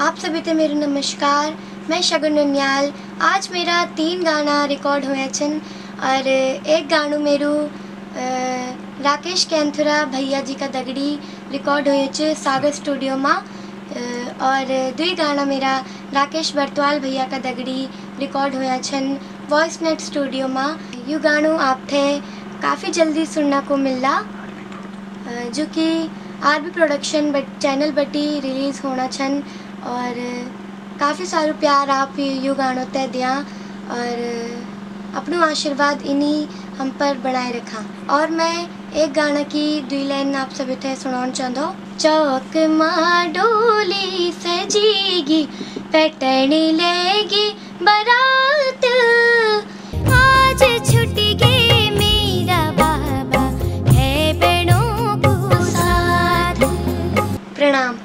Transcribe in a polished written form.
आप सभी ते मेरे नमस्कार। मैं शगुन उनियाल। आज मेरा 3 गाना रिकॉर्ड हुए छन और एक गानू मेरू राकेश कैंथुरा भैया जी का दगड़ी रिकॉर्ड हुए छ सागर स्टूडियो में, और 2 गाना मेरा राकेश बर्तवाल भैया का दगड़ी रिकॉर्ड हुए छन वॉयसनेट स्टूडियो में। यू गानू आप थे काफ़ी जल्दी सुनना को मिला, जो कि आरबी प्रोडक्शन चैनल बटी रिलीज़ होना छन। और काफ़ी सारू प्यार आप यू गानों तय दिया और अपनों आशीर्वाद इन्हीं हम पर बनाए रखा। और मैं एक गाना की 2 लाइन आप सभी थे सुनाना चाहूँ। चौक माँ डोली सजेगी पैटर्न लेगी बारात, आज छुट्टी प्रणाम।